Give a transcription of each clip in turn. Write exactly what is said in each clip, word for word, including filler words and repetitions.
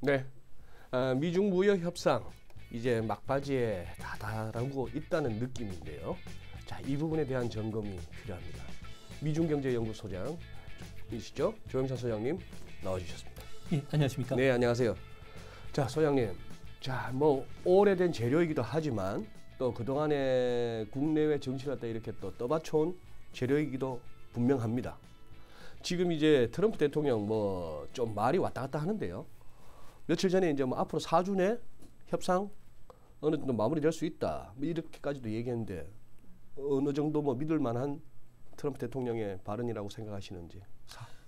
네, 아, 미중 무역 협상 이제 막바지에 다다라고 있다는 느낌인데요. 자, 이 부분에 대한 점검이 필요합니다. 미중 경제 연구 소장이시죠, 조용찬 소장님 나와주셨습니다. 예, 안녕하십니까? 네, 안녕하세요. 자, 소장님, 자, 뭐 오래된 재료이기도 하지만 또 그동안에 국내외 정치를 갖다 이렇게 또 떠받쳐온 재료이기도 분명합니다. 지금 이제 트럼프 대통령 뭐 좀 말이 왔다 갔다 하는데요. 며칠 전에 이제 뭐 앞으로 사 주 내 협상 어느 정도 마무리될 수 있다 이렇게까지도 얘기했는데 어느 정도 뭐 믿을 만한 트럼프 대통령의 발언이라고 생각하시는지.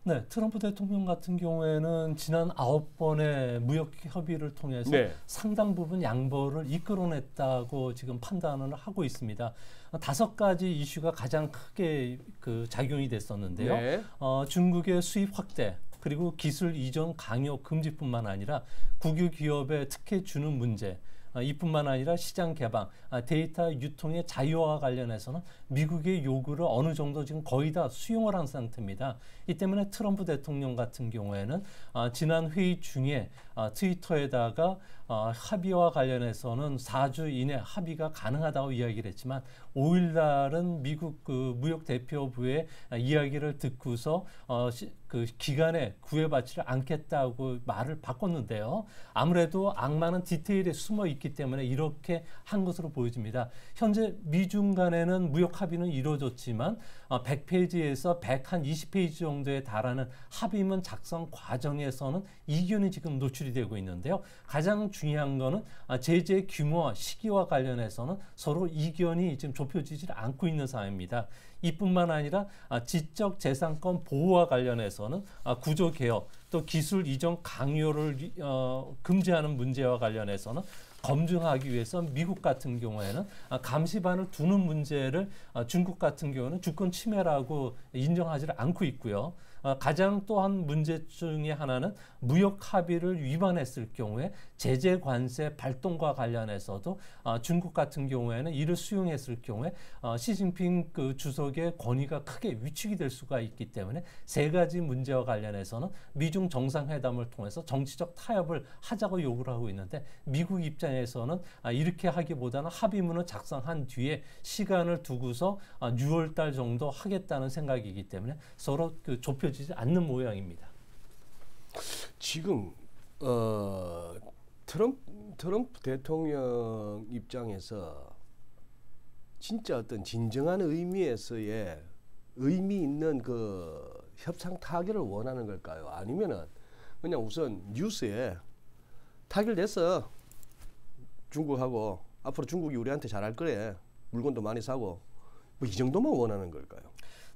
네, 트럼프 대통령 같은 경우에는 지난 아홉 번의 무역 협의를 통해서 네. 상당 부분 양보를 이끌어냈다고 지금 판단을 하고 있습니다. 다섯 가지 이슈가 가장 크게 그 작용이 됐었는데요. 네. 어, 중국의 수입 확대, 그리고 기술 이전 강요 금지뿐만 아니라 국유 기업에 특혜 주는 문제, 이뿐만 아니라 시장 개방, 데이터 유통의 자유화와 관련해서는 미국의 요구를 어느 정도 지금 거의 다 수용을 한 상태입니다. 이 때문에 트럼프 대통령 같은 경우에는 지난 회의 중에 트위터에다가 합의와 관련해서는 사 주 이내 합의가 가능하다고 이야기를 했지만 오 일 날은 미국 그 무역대표부의 이야기를 듣고서 그 기간에 구애받지를 않겠다고 말을 바꿨는데요. 아무래도 악마는 디테일에 숨어 있기 때문에 이렇게 한 것으로 보여집니다. 현재 미중 간에는 무역 합의는 이루어졌지만 백 페이지에서 백이십 페이지 정도에 달하는 합의문 작성 과정에서는 이견이 지금 노출이 되고 있는데요. 가장 중요한 거는 제재 규모와 시기와 관련해서는 서로 이견이 지금 좁혀지지 않고 있는 상황입니다. 이뿐만 아니라 지적 재산권 보호와 관련해서는 구조 개혁, 또 기술 이전 강요를 어, 금지하는 문제와 관련해서는 검증하기 위해서 미국 같은 경우에는 감시반을 두는 문제를 중국 같은 경우는 주권 침해라고 인정하지 않고 있고요. 가장 또한 문제 중에 하나는 무역 합의를 위반했을 경우에 제재 관세 발동과 관련해서도 중국 같은 경우에는 이를 수용했을 경우에 시진핑 그 주석의 권위가 크게 위축이 될 수가 있기 때문에 세 가지 문제와 관련해서는 미중 정상회담을 통해서 정치적 타협을 하자고 요구를 하고 있는데 미국 입장에서는 이렇게 하기보다는 합의문을 작성한 뒤에 시간을 두고서 유월 달 정도 하겠다는 생각이기 때문에 서로 그 좁혀 지지 않는 모양입니다. 지금 어, 트럼프, 트럼프 대통령 입장에서 진짜 어떤 진정한 의미에서의 의미 있는 그 협상 타결을 원하는 걸까요? 아니면은 그냥 우선 뉴스에 타결됐어 중국하고 앞으로 중국이 우리한테 잘할 거래 물건도 많이 사고 뭐 이 정도만 원하는 걸까요?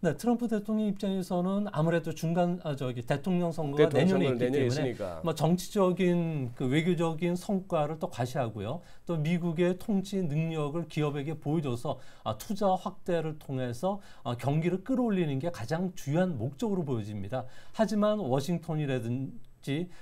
네, 트럼프 대통령 입장에서는 아무래도 중간 아, 저기 대통령 선거가 대통령 내년에 있기 내년에 때문에 있으니까. 뭐 정치적인 그 외교적인 성과를 또 과시하고요. 또 미국의 통치 능력을 기업에게 보여줘서 아, 투자 확대를 통해서 아, 경기를 끌어올리는 게 가장 주요한 목적으로 보여집니다. 하지만 워싱턴이라든지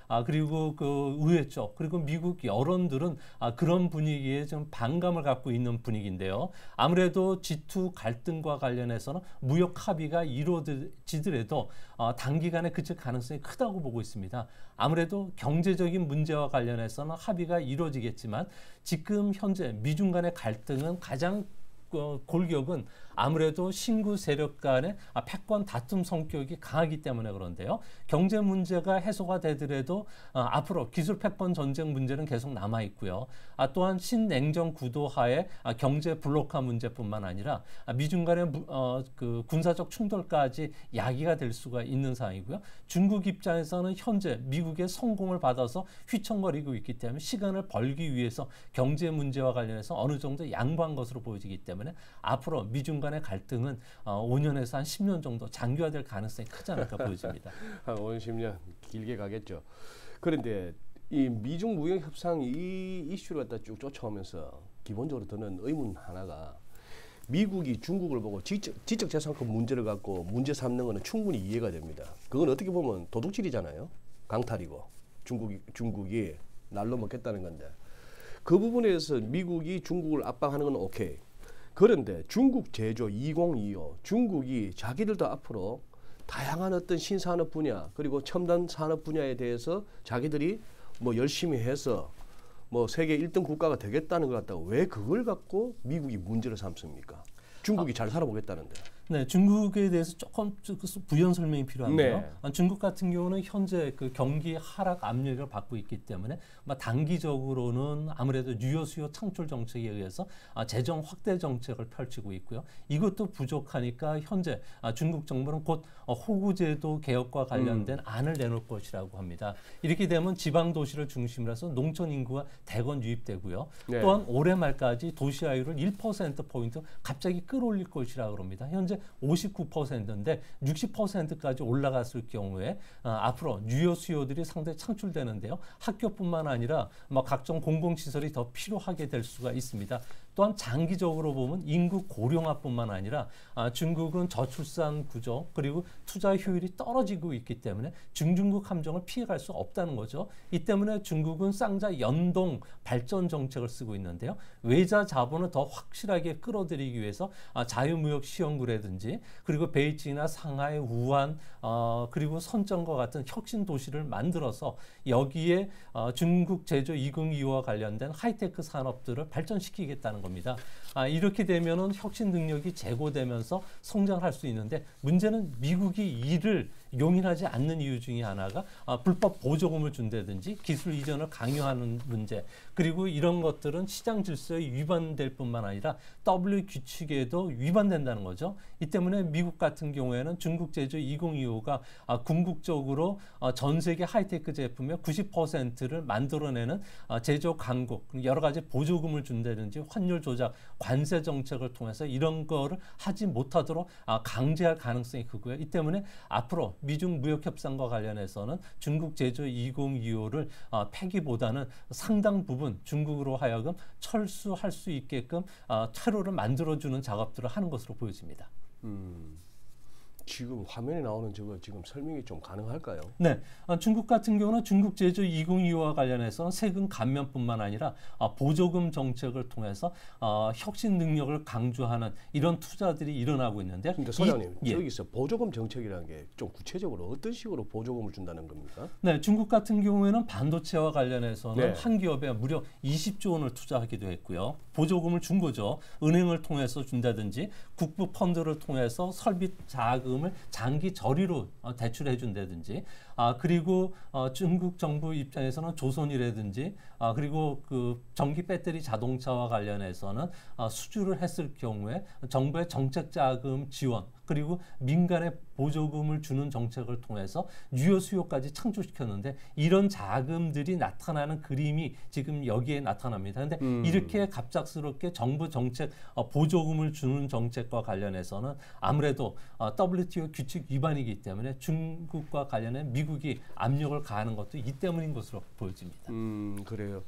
아, 그리고 그 의회 쪽 그리고 미국 여론들은 아, 그런 분위기에 좀 반감을 갖고 있는 분위기인데요. 아무래도 지 투 갈등과 관련해서는 무역 합의가 이루어지더라도 아, 단기간에 그칠 가능성이 크다고 보고 있습니다. 아무래도 경제적인 문제와 관련해서는 합의가 이루어지겠지만 지금 현재 미중 간의 갈등은 가장 어, 골격은 아무래도 신구 세력 간의 패권 다툼 성격이 강하기 때문에 그런데요. 경제 문제가 해소가 되더라도 앞으로 기술 패권 전쟁 문제는 계속 남아있고요. 또한 신냉전 구도하에 경제 블록화 문제뿐만 아니라 미중 간의 군사적 충돌까지 야기가 될 수가 있는 상황이고요. 중국 입장에서는 현재 미국의 성공을 받아서 휘청거리고 있기 때문에 시간을 벌기 위해서 경제 문제와 관련해서 어느 정도 양보한 것으로 보여지기 때문에 앞으로 미중 간의 갈등은 오 년에서 한 십 년 정도 장기화될 가능성이 크지 않을까 보여집니다. 한 오 년, 십 년 길게 가겠죠. 그런데 이 미중 무역 협상 이 이슈를 갖다 쭉 쫓아오면서 기본적으로 드는 의문 하나가 미국이 중국을 보고 지적, 지적 재산권 문제를 갖고 문제 삼는 거는 충분히 이해가 됩니다. 그건 어떻게 보면 도둑질이잖아요. 강탈이고 중국이 중국이 날로 먹겠다는 건데 그 부분에서 미국이 중국을 압박하는 건 오케이. 그런데 중국 제조 이천이십오 중국이 자기들도 앞으로 다양한 어떤 신산업 분야 그리고 첨단 산업 분야에 대해서 자기들이 뭐 열심히 해서 뭐 세계 일 등 국가가 되겠다는 것 같다고 왜 그걸 갖고 미국이 문제를 삼습니까? 중국이 아, 잘 살아보겠다는데. 네, 중국에 대해서 조금 부연 설명이 필요한데요. 네. 중국 같은 경우는 현재 그 경기 하락 압력을 받고 있기 때문에 단기적으로는 아무래도 유효 수요 창출 정책에 의해서 재정 확대 정책을 펼치고 있고요. 이것도 부족하니까 현재 중국 정부는 곧 호구제도 개혁과 관련된 음. 안을 내놓을 것이라고 합니다. 이렇게 되면 지방 도시를 중심으로 해서 농촌 인구가 대건 유입되고요. 네. 또한 올해 말까지 도시화율을 일 퍼센트 포인트 갑자기 끌어올릴 것이라고 합니다. 현재 오십구 퍼센트인데 육십 퍼센트까지 올라갔을 경우에 어, 앞으로 유효 수요들이 상당히 창출되는데요. 학교뿐만 아니라 막 각종 공공시설이 더 필요하게 될 수가 있습니다. 또한 장기적으로 보면 인구 고령화뿐만 아니라 아, 중국은 저출산 구조 그리고 투자 효율이 떨어지고 있기 때문에 중중국 함정을 피해갈 수 없다는 거죠. 이 때문에 중국은 쌍자 연동 발전 정책을 쓰고 있는데요. 외자 자본을 더 확실하게 끌어들이기 위해서 아, 자유무역 시행구라든지 그리고 베이징이나 상하이, 우한 어, 그리고 선정과 같은 혁신 도시를 만들어서 여기에 어, 중국 제조 이천이십오와 관련된 하이테크 산업들을 발전시키겠다는 겁니다. 아, 이렇게 되면은 혁신 능력이 제고되면서 성장할 수 있는데 문제는 미국이 이를 용인하지 않는 이유 중에 하나가 아, 불법 보조금을 준다든지 기술 이전을 강요하는 문제 그리고 이런 것들은 시장 질서에 위반될 뿐만 아니라 더블유 규칙에도 위반된다는 거죠. 이 때문에 미국 같은 경우에는 중국 제조 이천이십오가 아, 궁극적으로 아, 전 세계 하이테크 제품의 구십 퍼센트를 만들어내는 아, 제조 강국 여러 가지 보조금을 준다든지 환율 조작, 관세 정책을 통해서 이런 거를 하지 못하도록 아, 강제할 가능성이 크고요. 이 때문에 앞으로 미중 무역 협상과 관련해서는 중국 제조 이천이십오를 아, 폐기보다는 상당 부분 중국으로 하여금 철수할 수 있게끔 아, 퇴로를 만들어주는 작업들을 하는 것으로 보여집니다. 음. 지금 화면에 나오는 저거 지금 설명이 좀 가능할까요? 네, 아, 중국 같은 경우는 중국 제조 이천이십오와 관련해서 세금 감면뿐만 아니라 아, 보조금 정책을 통해서 아, 혁신 능력을 강조하는 이런 투자들이 일어나고 있는데. 그러니까 소장님, 이, 여기서 예. 보조금 정책이라는 게 좀 구체적으로 어떤 식으로 보조금을 준다는 겁니까? 네, 중국 같은 경우에는 반도체와 관련해서는 네. 한 기업에 무려 이십조 원을 투자하기도 했고요. 보조금을 준 거죠. 은행을 통해서 준다든지 국부 펀드를 통해서 설비 자금 을 장기 저리로 대출해 준다든지 아 그리고 어, 중국 정부 입장에서는 조선이라든지 아 그리고 그 전기 배터리 자동차와 관련해서는 아, 수주를 했을 경우에 정부의 정책 자금 지원 그리고 민간의 보조금을 주는 정책을 통해서 유효 수요까지 창출시켰는데 이런 자금들이 나타나는 그림이 지금 여기에 나타납니다. 그런데 음. 이렇게 갑작스럽게 정부 정책 어, 보조금을 주는 정책과 관련해서는 아무래도 어, 더블유 티 오 규칙 위반이기 때문에 중국과 관련해 미국이 압력을 가하는 것도 이 때문인 것으로 보여집니다. 음, 그래요.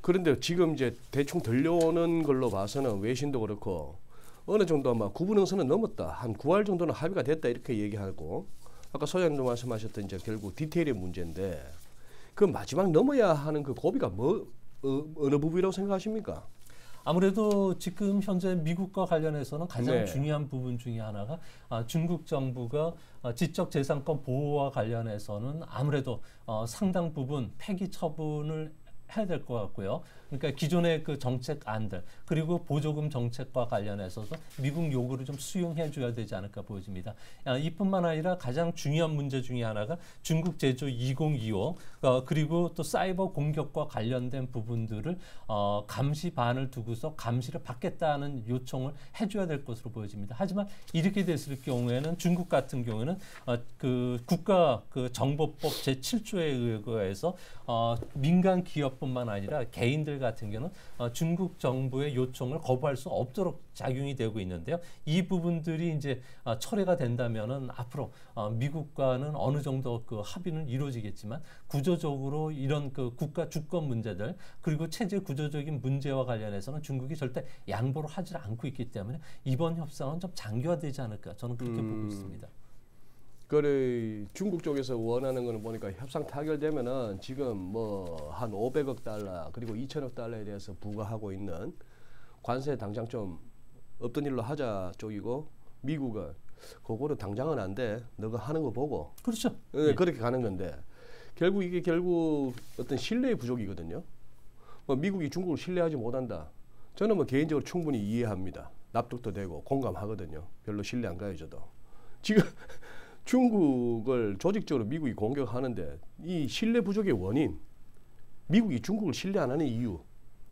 그런데 지금 이제 대충 들려오는 걸로 봐서는 외신도 그렇고 어느 정도 아마 구분능선은 넘었다. 한 구할 정도는 합의가 됐다. 이렇게 얘기하고 아까 소장님도 말씀하셨던 이제 결국 디테일의 문제인데 그 마지막 넘어야 하는 그 고비가 뭐 어, 어느 부분이라고 생각하십니까? 아무래도 지금 현재 미국과 관련해서는 가장 네. 중요한 부분 중에 하나가 아, 중국 정부가 아, 지적재산권 보호와 관련해서는 아무래도 어, 상당 부분 폐기 처분을 해야 될 것 같고요. 그러니까 기존의 그 정책 안들 그리고 보조금 정책과 관련해서도 미국 요구를 좀 수용해 줘야 되지 않을까 보여집니다. 아, 이뿐만 아니라 가장 중요한 문제 중에 하나가 중국 제조 이천이십오 어, 그리고 또 사이버 공격과 관련된 부분들을 어, 감시 반을 두고서 감시를 받겠다는 요청을 해줘야 될 것으로 보여집니다. 하지만 이렇게 됐을 경우에는 중국 같은 경우에는 어, 그 국가 그 정보법 제칠 조에 의해서 어, 민간 기업 뿐만 아니라 개인들 같은 경우는 어, 중국 정부의 요청을 거부할 수 없도록 작용이 되고 있는데요. 이 부분들이 이제 어, 철회가 된다면은 앞으로 어, 미국과는 어느 정도 그 합의는 이루어지겠지만 구조적으로 이런 그 국가 주권 문제들 그리고 체제 구조적인 문제와 관련해서는 중국이 절대 양보를 하지 않고 있기 때문에 이번 협상은 좀 장기화되지 않을까 저는 그렇게 음. 보고 있습니다. 그래 중국 쪽에서 원하는 거는 보니까 협상 타결되면은 지금 뭐 한 오백억 달러 그리고 이천억 달러에 대해서 부과하고 있는 관세 당장 좀 없던 일로 하자 쪽이고 미국은 그거는 당장은 안 돼 너가 하는 거 보고 그렇죠. 네, 네. 그렇게 가는 건데 결국 이게 결국 어떤 신뢰의 부족이거든요. 뭐 미국이 중국을 신뢰하지 못한다. 저는 뭐 개인적으로 충분히 이해합니다. 납득도 되고 공감하거든요. 별로 신뢰 안 가요, 저도. 지금 중국을 조직적으로 미국이 공격하는데 이 신뢰 부족의 원인, 미국이 중국을 신뢰 안 하는 이유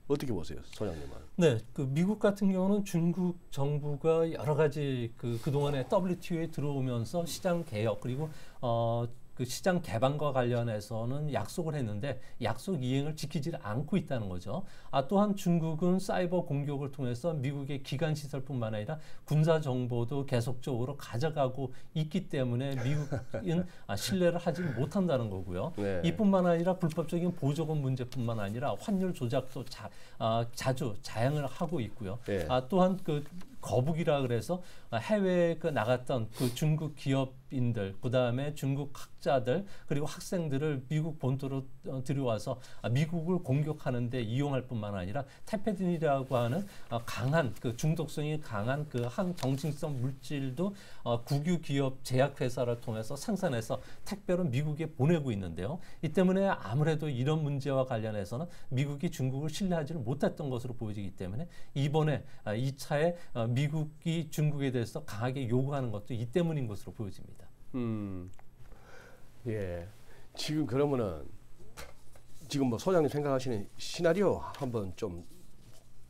어떻게 보세요, 소장님은? 네, 그 미국 같은 경우는 중국 정부가 여러 가지 그 그동안에 더블유티오에 들어오면서 시장 개혁 그리고 어. 그 시장 개방과 관련해서는 약속을 했는데 약속 이행을 지키지 않고 있다는 거죠. 아, 또한 중국은 사이버 공격을 통해서 미국의 기간 시설뿐만 아니라 군사 정보도 계속적으로 가져가고 있기 때문에 미국은 아, 신뢰를 하지 못한다는 거고요. 네. 이뿐만 아니라 불법적인 보조금 문제뿐만 아니라 환율 조작도 자, 아, 자주 자행을 하고 있고요. 네. 아, 또한 그 거북이라 그래서 해외에 그 나갔던 그 중국 기업인들, 그 다음에 중국 학자들 그리고 학생들을 미국 본토로 들여와서 미국을 공격하는데 이용할 뿐만 아니라 테페딘이라고 하는 강한 그 중독성이 강한 그 항정신성 물질도 국유 기업 제약회사를 통해서 생산해서 택배로 미국에 보내고 있는데요. 이 때문에 아무래도 이런 문제와 관련해서는 미국이 중국을 신뢰하지를 못했던 것으로 보여지기 때문에 이번에 이 차에 미국이 중국에 대해서 강하게 요구하는 것도 이 때문인 것으로 보여집니다. 음, 예. 지금 그러면은 지금 뭐 소장님 생각하시는 시나리오 한번 좀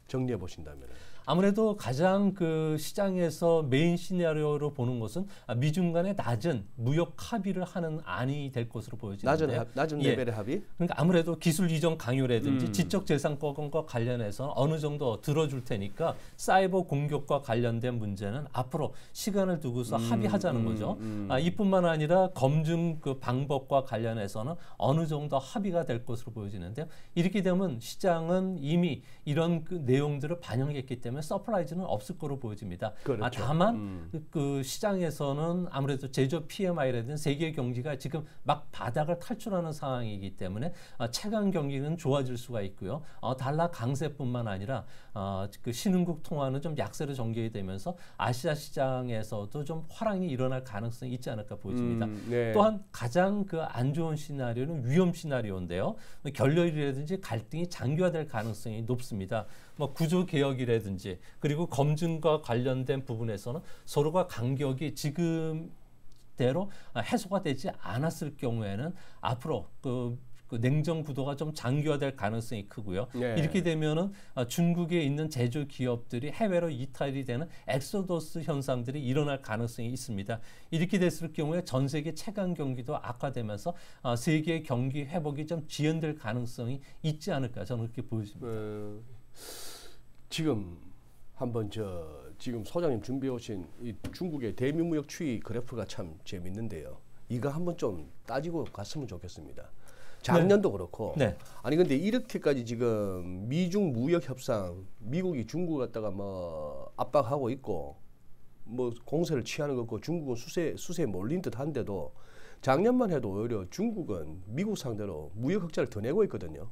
정리해 보신다면. 아무래도 가장 그 시장에서 메인 시나리오로 보는 것은 미중 간의 낮은 무역 합의를 하는 안이 될 것으로 보여지는데 낮은, 합, 낮은 레벨의 예. 합의? 그러니까 아무래도 기술 이전 강요라든지 음. 지적재산권과 관련해서 어느 정도 들어줄 테니까 사이버 공격과 관련된 문제는 앞으로 시간을 두고서 음, 합의하자는 음, 거죠. 음, 음. 아, 이뿐만 아니라 검증 그 방법과 관련해서는 어느 정도 합의가 될 것으로 보여지는데요. 이렇게 되면 시장은 이미 이런 그 내용들을 반영했기 때문에 서프라이즈는 없을 거로 보여집니다. 그렇죠. 아, 다만 음. 그, 그 시장에서는 아무래도 제조 피엠아이라든지 세계 경기가 지금 막 바닥을 탈출하는 상황이기 때문에 아, 체감 경기는 좋아질 수가 있고요. 어, 달러 강세뿐만 아니라 어, 그 신흥국 통화는 좀 약세로 전개가 되면서 아시아 시장에서도 좀 화랑이 일어날 가능성이 있지 않을까 보여집니다. 음, 네. 또한 가장 그 안 좋은 시나리오는 위험 시나리오인데요. 결렬이라든지 갈등이 장기화될 가능성이 높습니다. 뭐 구조 개혁이라든지 그리고 검증과 관련된 부분에서는 서로가 간격이 지금대로 해소가 되지 않았을 경우에는 앞으로 그, 그 냉전 구도가 좀 장기화될 가능성이 크고요. 네. 이렇게 되면은 중국에 있는 제조 기업들이 해외로 이탈이 되는 엑소더스 현상들이 일어날 가능성이 있습니다. 이렇게 됐을 경우에 전 세계 체감 경기도 악화되면서 세계 경기 회복이 좀 지연될 가능성이 있지 않을까 저는 그렇게 보여집니다. 음. 지금 한번 저 지금 소장님 준비해 오신 이 중국의 대미무역 추이 그래프가 참 재밌는데요. 이거 한번 좀 따지고 갔으면 좋겠습니다. 작년도 네. 그렇고 네. 아니 근데 이렇게까지 지금 미중 무역 협상 미국이 중국 갖다가 뭐 압박하고 있고 뭐 공세를 취하는 거고 중국은 수세 수세에 몰린 듯한데도 작년만 해도 오히려 중국은 미국 상대로 무역 흑자를 더 내고 있거든요.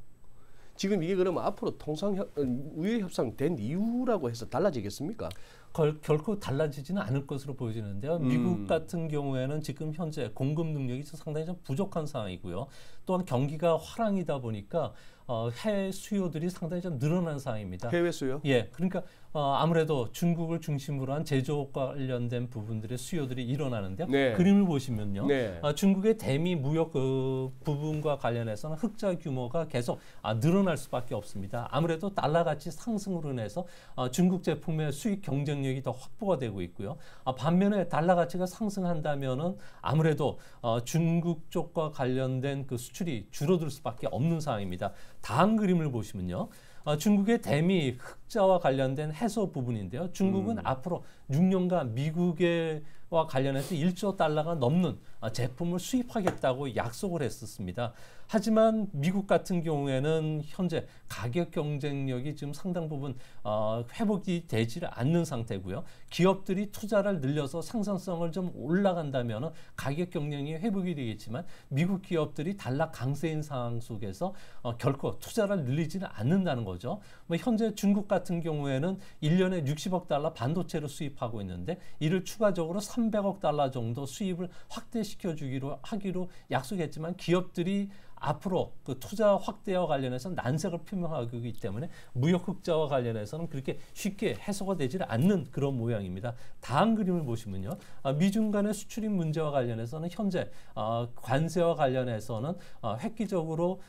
지금 이게 그러면 앞으로 통상 우회협상 된 이유라고 해서 달라지겠습니까? 걸, 결코 달라지지는 않을 것으로 보여지는데요. 음. 미국 같은 경우에는 지금 현재 공급 능력이 상당히 좀 부족한 상황이고요. 또한 경기가 화랑이다 보니까 어, 해외 수요들이 상당히 좀 늘어난 상황입니다. 해외 수요? 예, 그러니까 어, 아무래도 중국을 중심으로 한 제조업과 관련된 부분들의 수요들이 일어나는데요. 네. 그림을 보시면요. 네. 아, 중국의 대미 무역 그 부분과 관련해서는 흑자 규모가 계속 아, 늘어날 수밖에 없습니다. 아무래도 달러 가치 상승으로 인해서 아, 중국 제품의 수익 경쟁력이 더 확보가 되고 있고요. 아, 반면에 달러 가치가 상승한다면은 아무래도 어, 중국 쪽과 관련된 그 수출이 줄어들 수밖에 없는 상황입니다. 다음 그림을 보시면요. 어, 중국의 대미 흑자와 관련된 해소 부분인데요. 중국은 음. 앞으로 육 년간 미국과 관련해서 일조 달러가 넘는 제품을 수입하겠다고 약속을 했었습니다. 하지만 미국 같은 경우에는 현재 가격 경쟁력이 지금 상당 부분 어, 회복이 되지 않는 상태고요. 기업들이 투자를 늘려서 생산성을 좀 올라간다면 가격 경쟁이 회복이 되겠지만 미국 기업들이 달러 강세인 상황 속에서 어, 결코 투자를 늘리지는 않는다는 거죠. 뭐 현재 중국 같은 경우에는 일 년에 육십억 달러 반도체를 수입하고 있는데 이를 추가적으로 삼백억 달러 정도 수입을 확대시 해소시켜주기로 하기로 약속했지만 기업들이 앞으로 그 투자 확대와 관련해서 난색을 표명하고 있기 때문에 무역 흑자와 관련해서는 그렇게 쉽게 해소가 되지 않는 그런 모양입니다. 다음 그림을 보시면요. 미중 간의 수출입 문제와 관련해서는 현재 관세와 관련해서는 획기적으로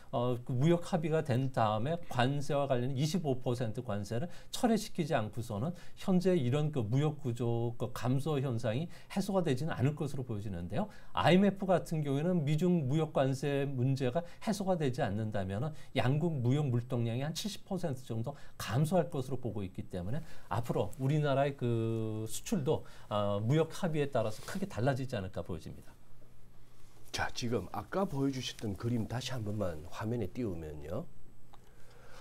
무역 합의가 된 다음에 관세와 관련해 이십오 퍼센트 관세를 철회시키지 않고서는 현재 이런 그 무역 구조 그 감소 현상이 해소가 되지는 않을 것으로 보여지는데요. 아이엠에프 같은 경우에는 미중 무역 관세 문제가 해소가 되지 않는다면 양국 무역 물동량이 한 칠십 퍼센트 정도 감소할 것으로 보고 있기 때문에 앞으로 우리나라의 그 수출도 어, 무역 합의에 따라서 크게 달라지지 않을까 보여집니다. 자, 지금 아까 보여주셨던 그림 다시 한 번만 화면에 띄우면요.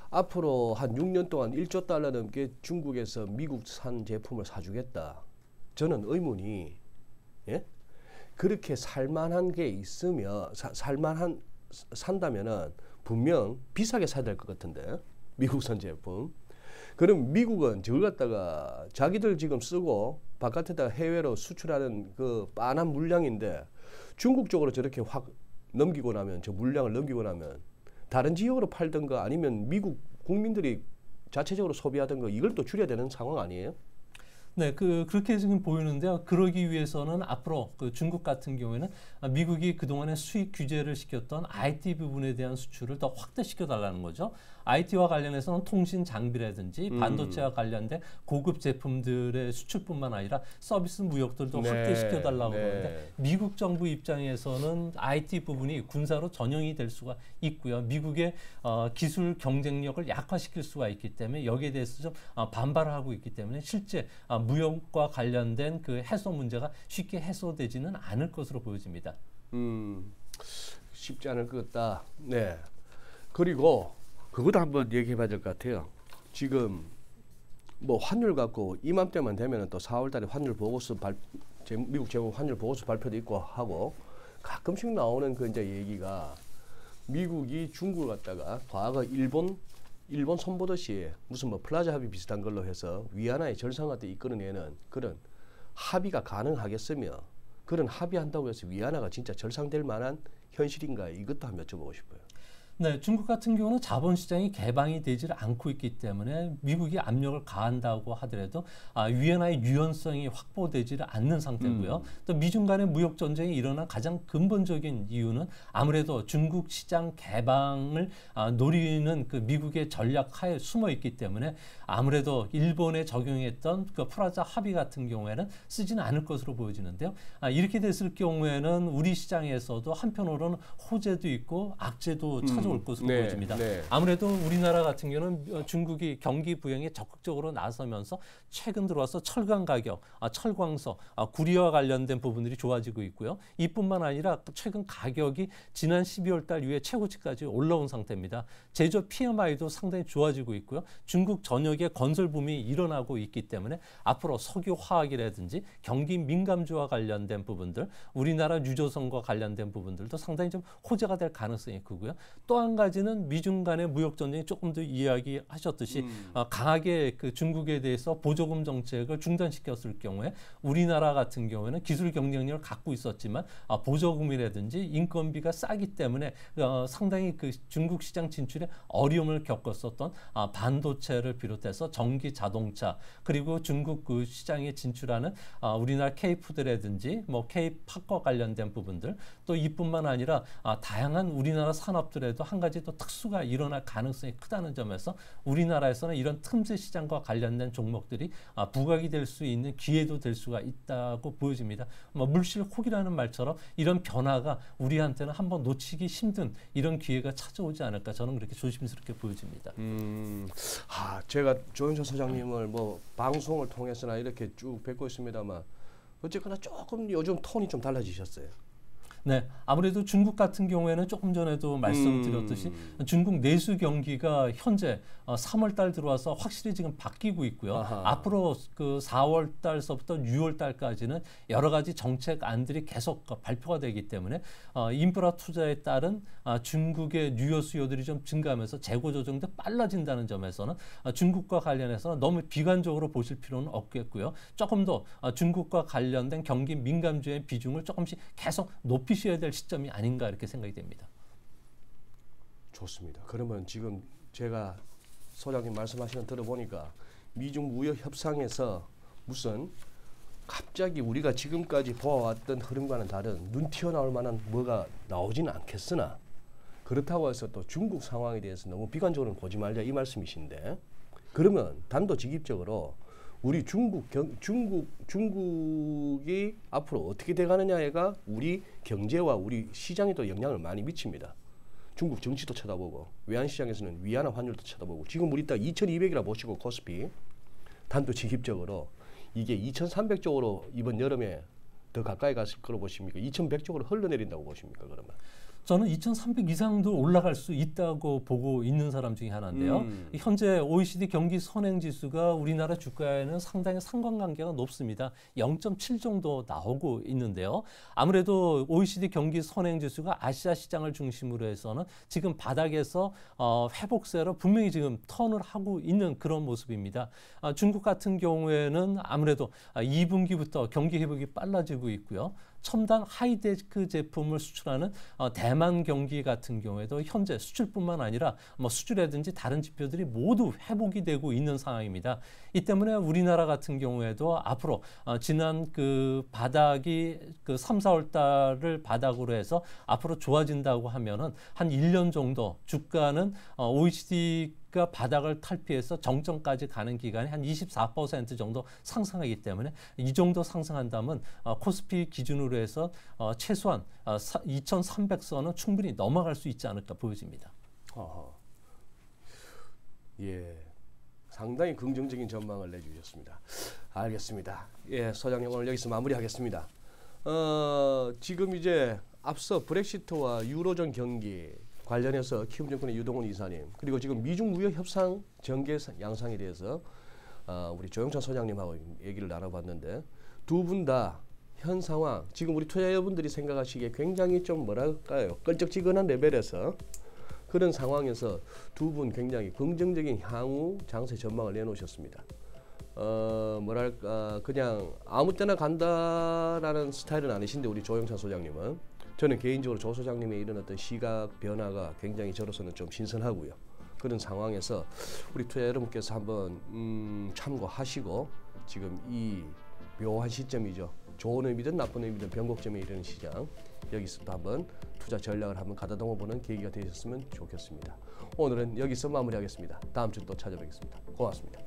앞으로 한 육 년 동안 일 조 달러 넘게 중국에서 미국산 제품을 사주겠다. 저는 의문이, 예? 그렇게 살만한 게 있으면 사, 살만한 산다면은 분명 비싸게 사야 될 것 같은데, 미국산 제품. 그럼 미국은 저걸 갖다가 자기들 지금 쓰고 바깥에다 해외로 수출하는 그 빤한 물량인데 중국 쪽으로 저렇게 확 넘기고 나면, 저 물량을 넘기고 나면 다른 지역으로 팔던가 아니면 미국 국민들이 자체적으로 소비하던가 이걸 또 줄여야 되는 상황 아니에요? 네, 그, 그렇게 지금 보이는데요. 그러기 위해서는 앞으로 그 중국 같은 경우에는 미국이 그동안에 수입 규제를 시켰던 아이티 부분에 대한 수출을 더 확대시켜달라는 거죠. 아이티와 관련해서는 통신 장비라든지 반도체와 음. 관련된 고급 제품들의 수출뿐만 아니라 서비스 무역들도 네. 확대시켜달라고 하는데 네. 미국 정부 입장에서는 아이티 부분이 군사로 전용이 될 수가 있고요. 미국의 어, 기술 경쟁력을 약화시킬 수가 있기 때문에 여기에 대해서 좀 어, 반발을 하고 있기 때문에 실제 어, 무역과 관련된 그 해소 문제가 쉽게 해소되지는 않을 것으로 보여집니다. 음, 쉽지 않을 것 같다. 네. 그리고 그것도 한번 얘기해봐야 될 것 같아요. 지금 뭐 환율 갖고 이맘때만 되면 또 사월 달에 환율 보고서 발, 미국 재무 환율 보고서 발표도 있고 하고 가끔씩 나오는 그 이제 얘기가 미국이 중국을 갖다가 과거 일본 일본 손보듯이 무슨 뭐 플라자 합의 비슷한 걸로 해서 위안화의 절상화 때 이끌어내는 그런 합의가 가능하겠으며 그런 합의한다고 해서 위안화가 진짜 절상될 만한 현실인가, 이것도 한번 여쭤보고 싶어요. 네, 중국 같은 경우는 자본시장이 개방이 되지 않고 있기 때문에 미국이 압력을 가한다고 하더라도 아, 위안화의 유연성이 확보되지 않는 상태고요. 음. 또 미중 간의 무역 전쟁이 일어난 가장 근본적인 이유는 아무래도 중국 시장 개방을 아, 노리는 그 미국의 전략하에 숨어 있기 때문에 아무래도 일본에 적용했던 그 플라자 합의 같은 경우에는 쓰지는 않을 것으로 보여지는데요. 아, 이렇게 됐을 경우에는 우리 시장에서도 한편으로는 호재도 있고 악재도 음. 올 것으로 네, 보여집니다. 네. 아무래도 우리나라 같은 경우는 중국이 경기 부양에 적극적으로 나서면서 최근 들어와서 철강 가격, 철광석, 구리와 관련된 부분들이 좋아지고 있고요. 이뿐만 아니라 최근 가격이 지난 십이월 달 이후에 최고치까지 올라온 상태입니다. 제조 피엠아이도 상당히 좋아지고 있고요. 중국 전역에 건설 붐이 일어나고 있기 때문에 앞으로 석유 화학이라든지 경기 민감주와 관련된 부분들, 우리나라 유조선과 관련된 부분들도 상당히 좀 호재가 될 가능성이 크고요. 또 한 가지는 미중 간의 무역 전쟁이 조금 더 이야기하셨듯이 음. 어, 강하게 그 중국에 대해서 보조금 정책을 중단시켰을 경우에 우리나라 같은 경우에는 기술 경쟁력을 갖고 있었지만 어, 보조금이라든지 인건비가 싸기 때문에 어, 상당히 그 중국 시장 진출에 어려움을 겪었었던 어, 반도체를 비롯해서 전기 자동차 그리고 중국 그 시장에 진출하는 어, 우리나라 K푸드라든지 뭐 K팝과 관련된 부분들 또 이뿐만 아니라 어, 다양한 우리나라 산업들에 한 가지 또 특수가 일어날 가능성이 크다는 점에서 우리나라에서는 이런 틈새 시장과 관련된 종목들이 부각이 될 수 있는 기회도 될 수가 있다고 보여집니다. 물실혹이라는 말처럼 이런 변화가 우리한테는 한번 놓치기 힘든 이런 기회가 찾아오지 않을까, 저는 그렇게 조심스럽게 보여집니다. 음, 아, 제가 조용찬 소장님을 뭐 방송을 통해서나 이렇게 쭉 뵙고 있습니다만 어쨌거나 조금 요즘 톤이 좀 달라지셨어요. 네, 아무래도 중국 같은 경우에는 조금 전에도 말씀드렸듯이 음. 중국 내수 경기가 현재 삼월 달 들어와서 확실히 지금 바뀌고 있고요. 아하. 앞으로 그 사월 달서부터 유월 달까지는 여러 가지 정책 안들이 계속 발표가 되기 때문에 어, 인프라 투자에 따른 어, 중국의 유효 수요들이 좀 증가하면서 재고 조정도 빨라진다는 점에서는 어, 중국과 관련해서는 너무 비관적으로 보실 필요는 없겠고요. 조금 더 어, 중국과 관련된 경기 민감주의 비중을 조금씩 계속 높이셔야 될 시점이 아닌가 이렇게 생각이 됩니다. 좋습니다. 그러면 지금 제가 소장님 말씀하신 거 들어보니까 미중 무역 협상에서 무슨 갑자기 우리가 지금까지 보아왔던 흐름과는 다른 눈 튀어나올 만한 뭐가 나오지는 않겠으나 그렇다고 해서 또 중국 상황에 대해서 너무 비관적으로 보지 말자 이 말씀이신데, 그러면 단도직입적으로 우리 중국 경, 중국 중국이 앞으로 어떻게 돼가느냐가 우리 경제와 우리 시장에도 영향을 많이 미칩니다. 중국 정치도 쳐다보고 외환 시장에서는 위안화 환율도 쳐다보고 지금 우리 딱 이천이백이라 보시고 코스피 단도직입적으로 이게 이천삼백 쪽으로 이번 여름에 더 가까이 갔을 거로 보십니까? 이천백 쪽으로 흘러내린다고 보십니까? 그러면? 저는 이천삼백 이상도 올라갈 수 있다고 보고 있는 사람 중에 하나인데요. 음. 현재 오이시디 경기 선행지수가 우리나라 주가에는 상당히 상관관계가 높습니다. 영 점 칠 정도 나오고 있는데요. 아무래도 오이시디 경기 선행지수가 아시아 시장을 중심으로 해서는 지금 바닥에서 어, 회복세로 분명히 지금 턴을 하고 있는 그런 모습입니다. 아, 중국 같은 경우에는 아무래도 이 분기부터 경기 회복이 빨라지고 있고요. 첨단 하이테크 제품을 수출하는 어, 대만 경기 같은 경우에도 현재 수출뿐만 아니라 뭐 수출이라든지 다른 지표들이 모두 회복이 되고 있는 상황입니다. 이 때문에 우리나라 같은 경우에도 앞으로 어, 지난 그 바닥이 그 삼, 사월 달을 바닥으로 해서 앞으로 좋아진다고 하면은 한 일 년 정도 주가는 어, 오이시디 가 바닥을 탈피해서 정점까지 가는 기간이 한 이십사 퍼센트 정도 상승하기 때문에 이 정도 상승한다면 어, 코스피 기준으로 해서 어, 최소한 어, 이천삼백 선은 충분히 넘어갈 수 있지 않을까 보여집니다. 아하. 예, 상당히 긍정적인 전망을 내주셨습니다. 알겠습니다. 예, 소장님 오늘 여기서 마무리하겠습니다. 어, 지금 이제 앞서 브렉시트와 유로존 경기 관련해서 키움증권의 유동훈 이사님 그리고 지금 미중 무역 협상 전개 양상에 대해서 어, 우리 조용찬 소장님하고 얘기를 나눠봤는데 두 분 다 현 상황 지금 우리 투자 여러분들이 생각하시기에 굉장히 좀 뭐랄까요 껄쩍지근한 레벨에서 그런 상황에서 두 분 굉장히 긍정적인 향후 장세 전망을 내놓으셨습니다. 어, 뭐랄까 그냥 아무 때나 간다라는 스타일은 아니신데 우리 조용찬 소장님은 저는 개인적으로 조 소장님의 이런 어떤 시각 변화가 굉장히 저로서는 좀 신선하고요. 그런 상황에서 우리 투자 여러분께서 한번 음, 참고하시고 지금 이 묘한 시점이죠. 좋은 의미든 나쁜 의미든 변곡점에 이르는 시장 여기서도 한번 투자 전략을 한번 가다듬어 보는 계기가 되셨으면 좋겠습니다. 오늘은 여기서 마무리하겠습니다. 다음 주 또 찾아뵙겠습니다. 고맙습니다.